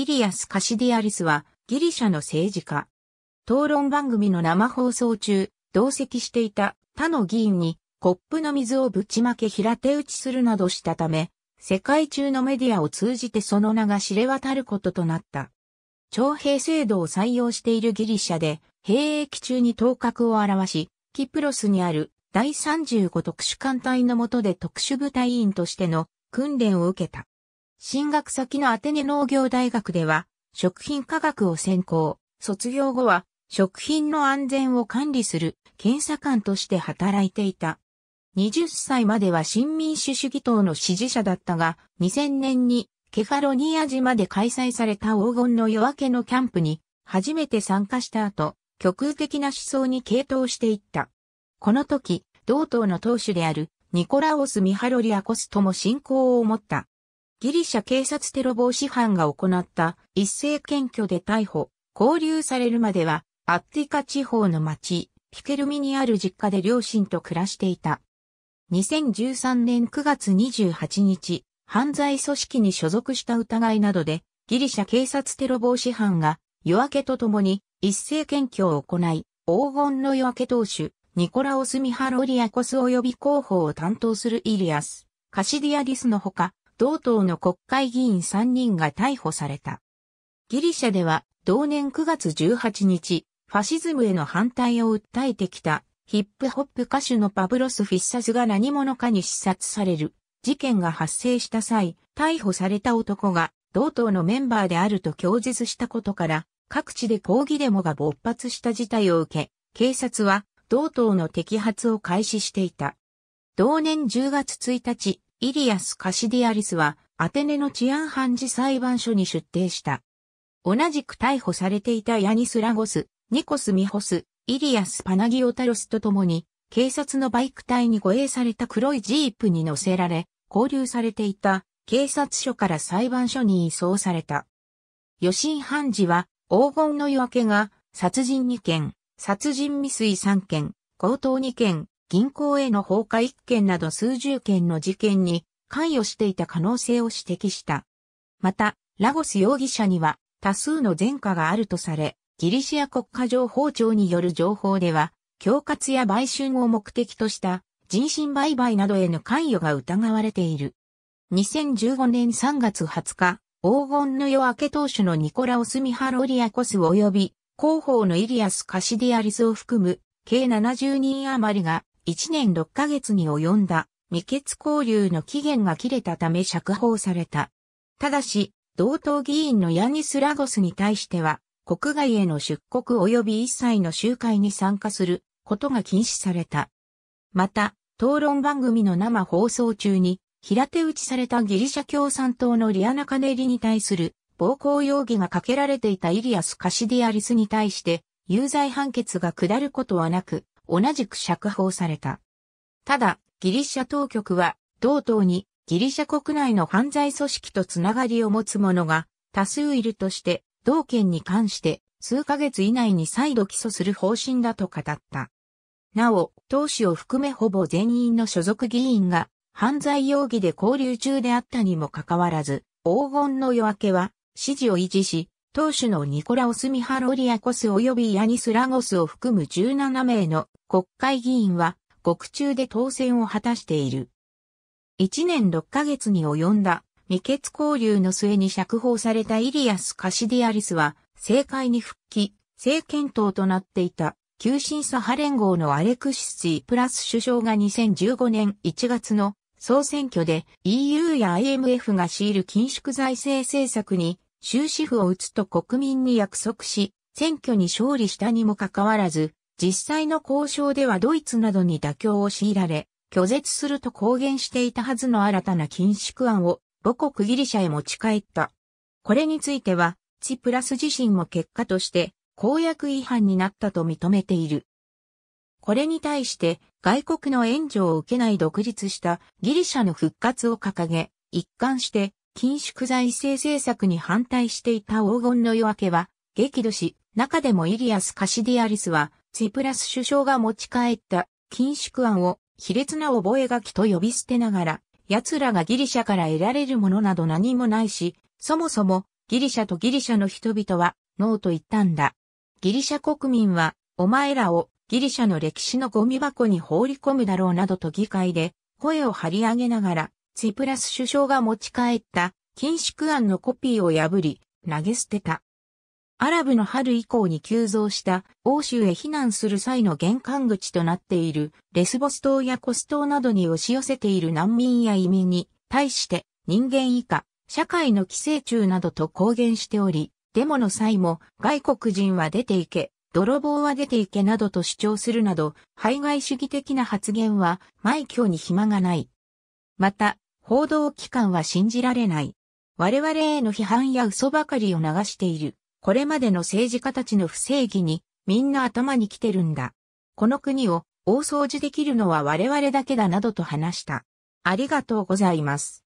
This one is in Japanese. イリアス・カシディアリスはギリシャの政治家。討論番組の生放送中、同席していた他の議員にコップの水をぶちまけ平手打ちするなどしたため、世界中のメディアを通じてその名が知れ渡ることとなった。徴兵制度を採用しているギリシャで、兵役中に頭角を現し、キプロスにある第35特殊艦隊の下で特殊部隊員としての訓練を受けた。進学先のアテネ農業大学では、食品科学を専攻、卒業後は食品の安全を管理する検査官として働いていた。20歳までは新民主主義党の支持者だったが、2000年にケファロニア島で開催された黄金の夜明けのキャンプに初めて参加した後、極右的な思想に傾倒していった。この時、同党の党首であるニコラオス・ミハロリアコスとも親交を持った。ギリシャ警察テロ防止班が行った一斉検挙で逮捕、勾留されるまでは、アッティカ地方の町、ピケルミにある実家で両親と暮らしていた。2013年9月28日、犯罪組織に所属した疑いなどで、ギリシャ警察テロ防止班が夜明けとともに一斉検挙を行い、黄金の夜明け党首、ニコラオス・ミハロリアコス及び広報を担当するイリアス・カシディアリスのほか、同党の国会議員3人が逮捕された。ギリシャでは同年9月18日、ファシズムへの反対を訴えてきたヒップホップ歌手のパブロス・フィッサスが何者かに刺殺される事件が発生した際、逮捕された男が同党のメンバーであると供述したことから、各地で抗議デモが勃発した事態を受け、警察は同党の摘発を開始していた。同年10月1日、イリアス・カシディアリスはアテネの治安判事裁判所に出廷した。同じく逮捕されていたヤニス・ラゴス、ニコス・ミホス、イリアス・パナギオタロスと共に警察のバイク隊に護衛された黒いジープに乗せられ、勾留されていた警察署から裁判所に移送された。予審判事は黄金の夜明けが殺人2件、殺人未遂3件、強盗2件、銀行への放火1件など数十件の事件に関与していた可能性を指摘した。また、ラゴス容疑者には多数の前科があるとされ、ギリシア国家情報庁による情報では、恐喝や売春を目的とした人身売買などへの関与が疑われている。2015年3月20日、黄金の夜明け党首のニコラオス・ミハロリアコス及び、広報のイリアス・カシディアリスを含む、計70人余りが、1年6ヶ月に及んだ未決勾留の期限が切れたため釈放された。ただし、同党議員のヤニス・ラゴスに対しては、国外への出国及び一切の集会に参加することが禁止された。また、討論番組の生放送中に、平手打ちされたギリシャ共産党のリアナ・カネリに対する暴行容疑がかけられていたイリアス・カシディアリスに対して、有罪判決が下ることはなく、同じく釈放された。ただ、ギリシャ当局は、同党にギリシャ国内の犯罪組織とつながりを持つ者が多数いるとして、同件に関して数ヶ月以内に再度起訴する方針だと語った。なお、党首を含めほぼ全員の所属議員が犯罪容疑で勾留中であったにもかかわらず、黄金の夜明けは支持を維持し、党首のニコラオス・ミハロリアコス及びヤニス・ラゴスを含む17名の国会議員は獄中で当選を果たしている。1年6ヶ月に及んだ未決勾留の末に釈放されたイリアス・カシディアリスは政界に復帰、政権党となっていた急進左派連合のアレクシス・ツィプラス首相が2015年1月の総選挙で EU や IMF が強いる緊縮財政政策に終止符を打つと国民に約束し、選挙に勝利したにもかかわらず、実際の交渉ではドイツなどに妥協を強いられ、拒絶すると公言していたはずの新たな緊縮案を母国ギリシャへ持ち帰った。これについては、ツィプラス自身も結果として公約違反になったと認めている。これに対して、外国の援助を受けない独立したギリシャの復活を掲げ、一貫して、緊縮財政政策に反対していた黄金の夜明けは激怒し、中でもイリアス・カシディアリスは、ツィプラス首相が持ち帰った緊縮案を卑劣な覚書と呼び捨てながら、奴らがギリシャから得られるものなど何もないし、そもそもギリシャとギリシャの人々はノーと言ったんだ。ギリシャ国民はお前らをギリシャの歴史のゴミ箱に放り込むだろうなどと議会で声を張り上げながらツィプラス首相が持ち帰った禁縮案のコピーを破り投げ捨てた。アラブの春以降に急増した欧州へ避難する際の玄関口となっているレスボス島やコス島などに押し寄せている難民や移民に対して人間以下、社会の寄生虫などと公言しており、デモの際も外国人は出ていけ、泥棒は出ていけなどと主張するなど、排外主義的な発言は枚挙に暇がない。また、報道機関は信じられない。我々への批判や嘘ばかりを流している。これまでの政治家たちの不正義にみんな頭に来てるんだ。この国を大掃除できるのは我々だけだなどと話した。ありがとうございます。